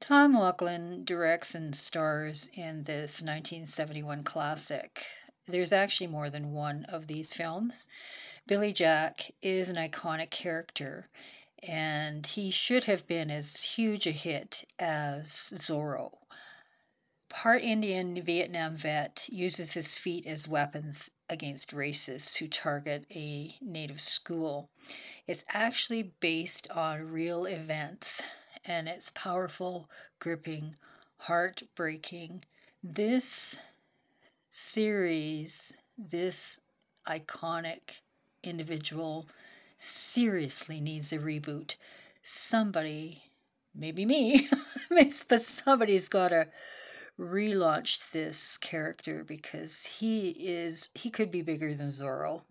Tom Laughlin directs and stars in this 1971 classic. There's actually more than one of these films. Billy Jack is an iconic character, and he should have been as huge a hit as Zorro. Part Indian Vietnam vet uses his feet as weapons against racists who target a native school. It's actually based on real events, and it's powerful, gripping, heartbreaking. This series, this iconic individual seriously needs a reboot. Somebody, maybe me, but somebody's got to relaunch this character because he could be bigger than Zorro.